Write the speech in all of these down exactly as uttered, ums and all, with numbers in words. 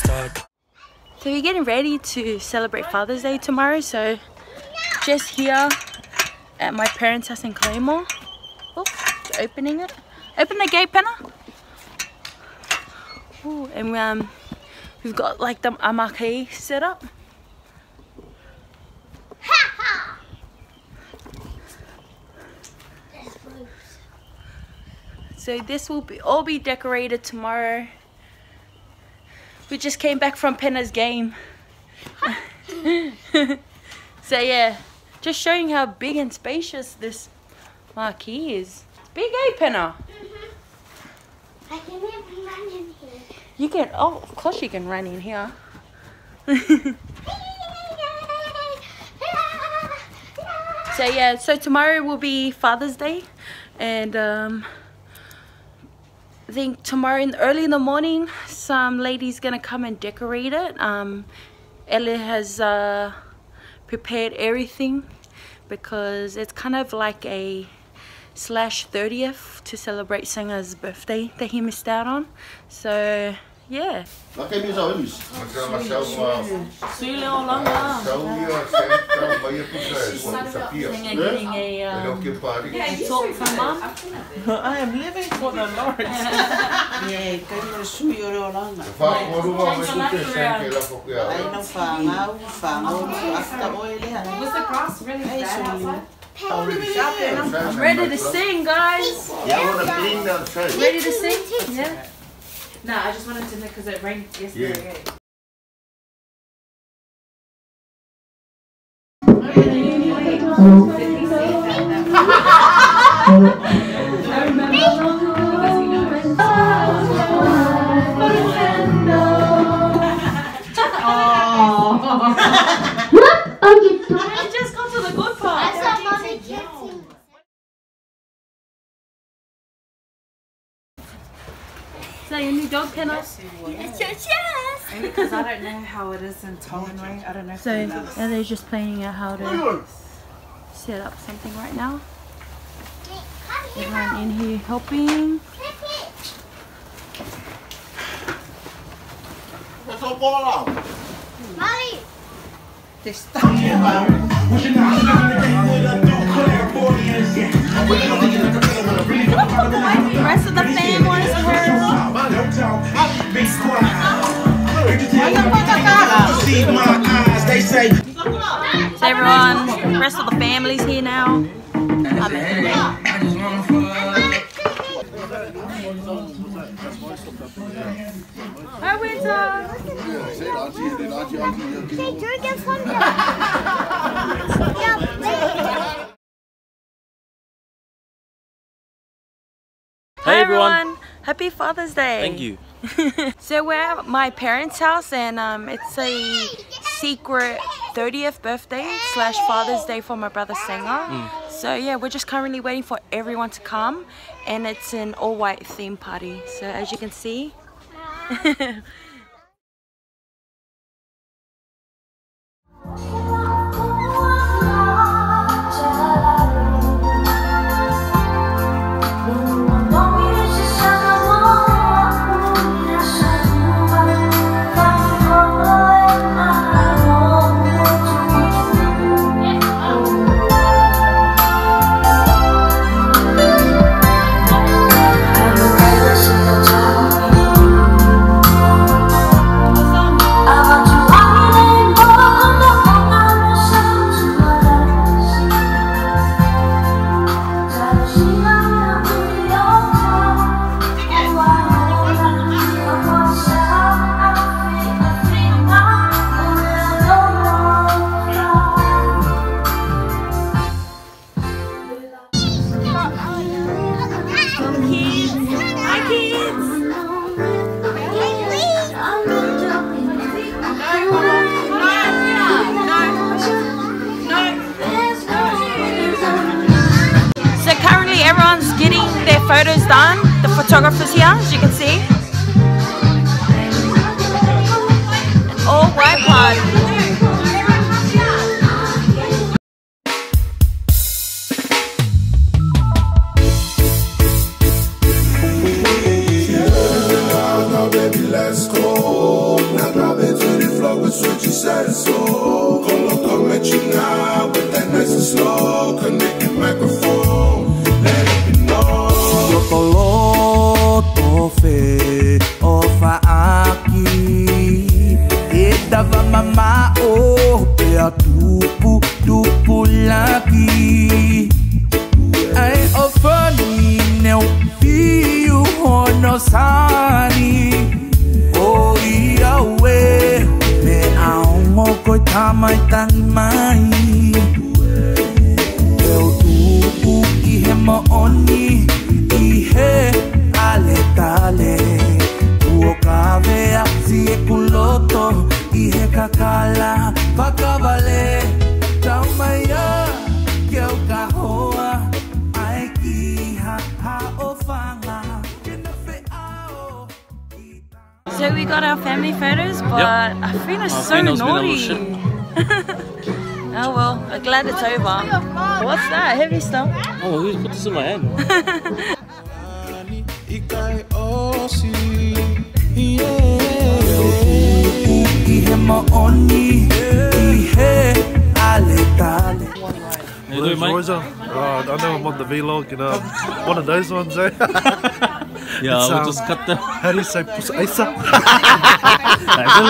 So we're getting ready to celebrate Father's Day tomorrow, so just here at my parents' house in Claymore. Oh, opening it. Open the gate, Penna. Ooh, and um, we've got like the a marquee set up. So this will be all be decorated tomorrow. We just came back from Penna's game. So yeah, just showing how big and spacious this marquee is. It's big, eh, Penna? Mm-hmm. I can even run in here. You can, oh, of course you can run in here. So yeah, so tomorrow will be Father's Day, and um, I think tomorrow in early in the morning some lady's gonna come and decorate it. um, Ellie has uh, prepared everything because it's kind of like a slash thirtieth to celebrate Senga's birthday that he missed out on. So yeah. I am living for the Lord. Was the grass really bad? I'm ready to sing, guys. Ready to sing? Yeah. No, I just wanted to know because it rained yesterday. Yeah. I remember. I just got to the good part. That's what mommy can't sing. Is that your new dog, Penna? Yes, yes, yes, yes. Maybe because I don't know how it is in Tolling, right? I don't know if so, and they're just planning out how to set up something right now. Everyone in here helping. Molly! They're the rest of the fam wants to hurt. So everyone, the rest of the family's here now. I'm Hi, Winter. Hey everyone! Happy Father's Day! Thank you! So we're at my parents' house, and um, it's a secret thirtieth birthday slash Father's Day for my brother Senga. Mm. So yeah, we're just currently waiting for everyone to come, and it's an all-white theme party. So as you can see... Photos done, the photographer's here, as you can see. An all white party. ofe ofa aki etava mama o pea tupu tupu laki ai ofani neu piu hono sani o iawe me aomo koitama tanimai eu tupu ihema oni ihe aletale uokavea siekuloto ihe kakala pakavale taumaya keukahoa aikiha haofanga. So we got our family photos, but yep. Fina is so naughty. Oh well, I'm glad it's over. What's that? Heavy stuff? Oh, who's put this in my hand? How you doing, mate? Oh, I know I'm on the vlog, you know, one of those ones, eh? Yeah, um, we'll just cut the... How do you say pusaisa? I do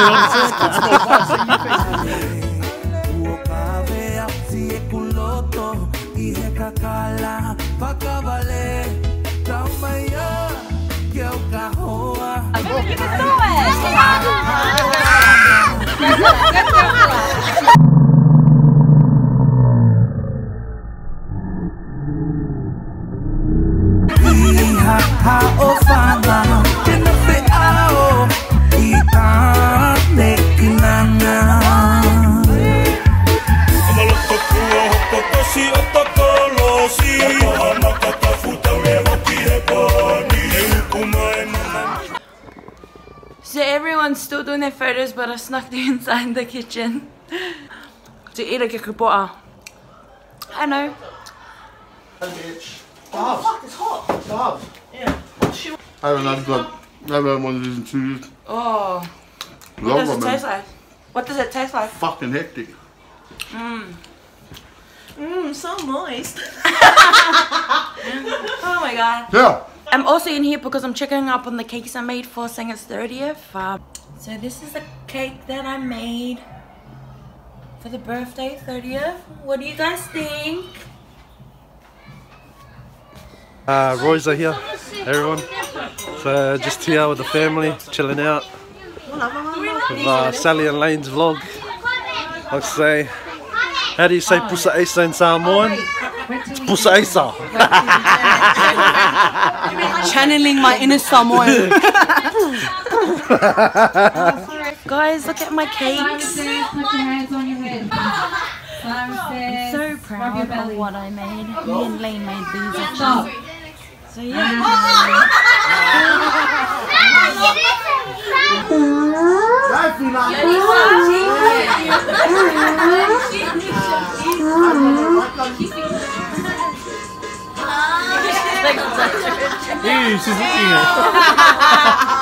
So everyone's still doing their photos, but I snuck them inside the kitchen to eat a kikupota. I know. Hello, bitch. Oh, fuck, it's hot. Love. Yeah. I haven't had one. I haven't had one of these in two years. Oh. What does it taste like? What does it taste like? Fucking hectic. Mmm. Mmm, so moist. Oh my god. Yeah. I'm also in here because I'm checking up on the cakes I made for Senga's thirtieth. Uh, so this is the cake that I made for the birthday thirtieth. What do you guys think? Uh, Roy's are here, everyone. So just here with the family, chilling out with uh, Sally and Lane's vlog. Like I say, how do you say pusa esa in Samoan? It's pusa esa. Channeling my inner Samoan. Guys, look at my cakes. I'm so proud of what I made. Me and Lane made these actually. So yeah. Ew, she's eating it.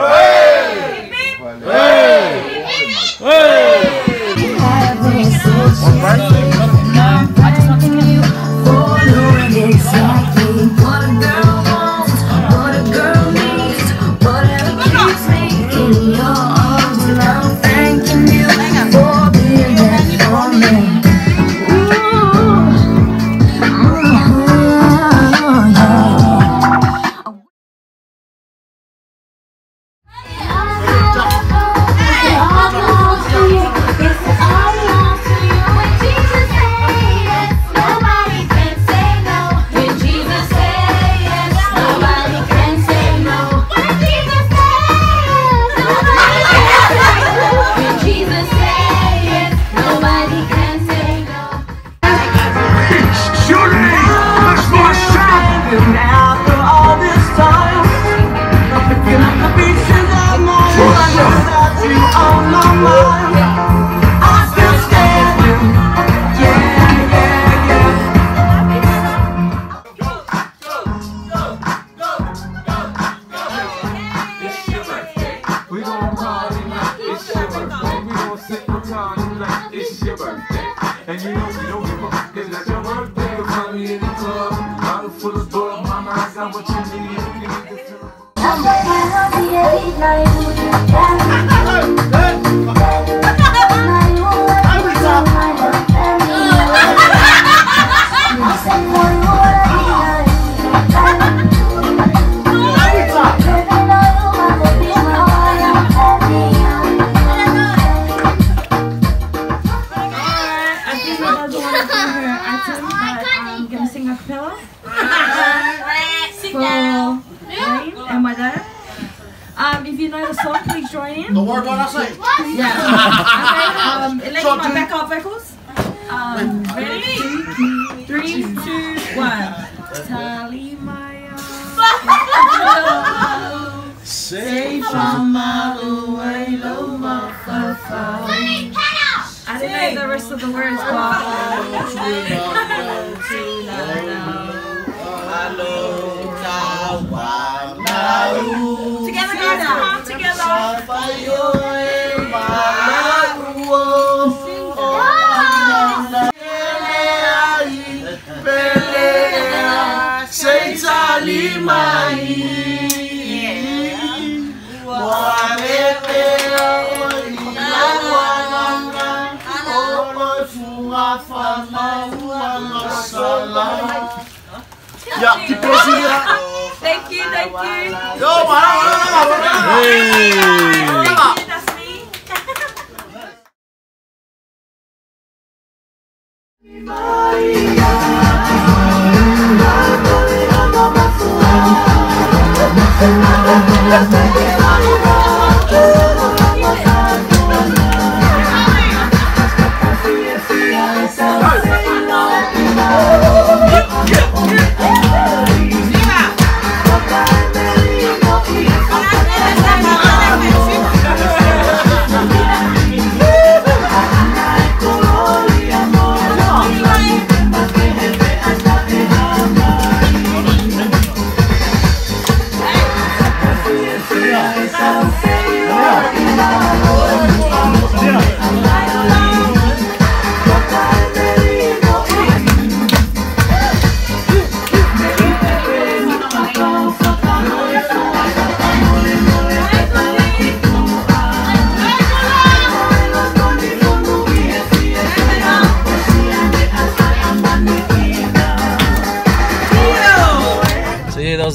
Hey! Hey! Hey! Jesus.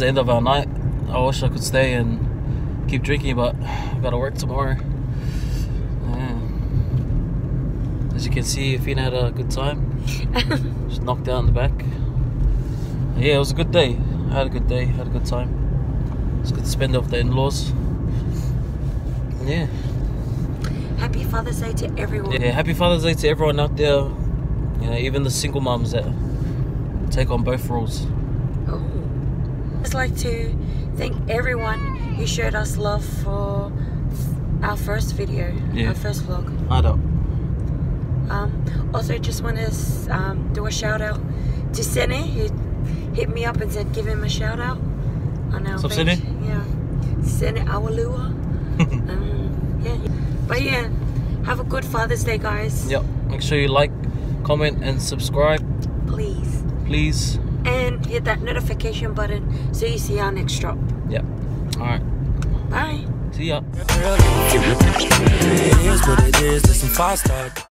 End of our night. I wish I could stay and keep drinking, but I've got to work tomorrow. Yeah. As you can see, Fina had a good time. Just knocked out in the back. Yeah, it was a good day. I had a good day, had a good time. It's good to spend off the in-laws. Yeah. Happy Father's Day to everyone. Yeah, happy Father's Day to everyone out there. You know, even the single mums that take on both roles. I'd like to thank everyone who showed us love for our first video, yeah. Our first vlog. I don't. Um, also, just want to um, do a shout out to Sene, who hit me up and said give him a shout out on our What's page. Up, Sene? Yeah, Sene Owolua. um, yeah. But yeah, have a good Father's Day, guys. Yep. Make sure you like, comment, and subscribe. Please. Please. And hit that notification button so you see our next drop. Yep. Alright. Bye. See ya.